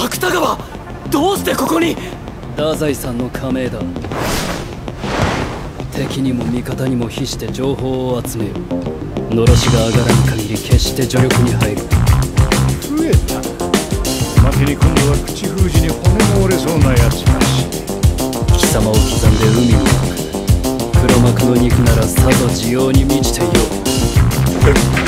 芥川、どうしてここに。太宰さんの加盟だ。敵にも味方にも比して情報を集めよう。のろしが上がらん限り決して助力に入る。増えた負けに今度は口封じに骨が折れそうなやつらしい。貴様を刻んで海を巻く黒幕の肉ならさぞ滋養に満ちていよう。